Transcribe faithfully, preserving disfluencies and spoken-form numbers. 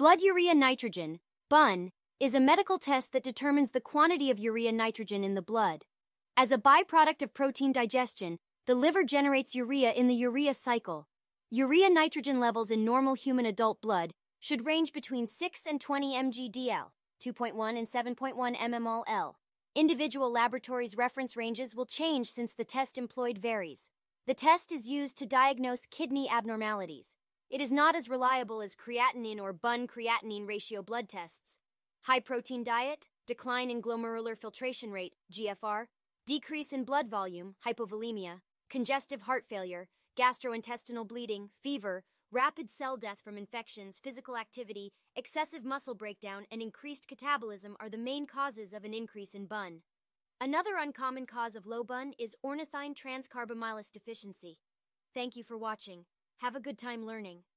Blood urea nitrogen, B U N, is a medical test that determines the quantity of urea nitrogen in the blood. As a byproduct of protein digestion, the liver generates urea in the urea cycle. Urea nitrogen levels in normal human adult blood should range between six and twenty m g per d l, two point one and seven point one m mol per L. Individual laboratories' reference ranges will change since the test employed varies. The test is used to diagnose kidney abnormalities. It is not as reliable as creatinine or B U N creatinine ratio blood tests. High protein diet, decline in glomerular filtration rate, G F R, decrease in blood volume, hypovolemia, congestive heart failure, gastrointestinal bleeding, fever, rapid cell death from infections, physical activity, excessive muscle breakdown, and increased catabolism are the main causes of an increase in B U N. Another uncommon cause of low B U N is ornithine transcarbamylase deficiency. Thank you for watching. Have a good time learning.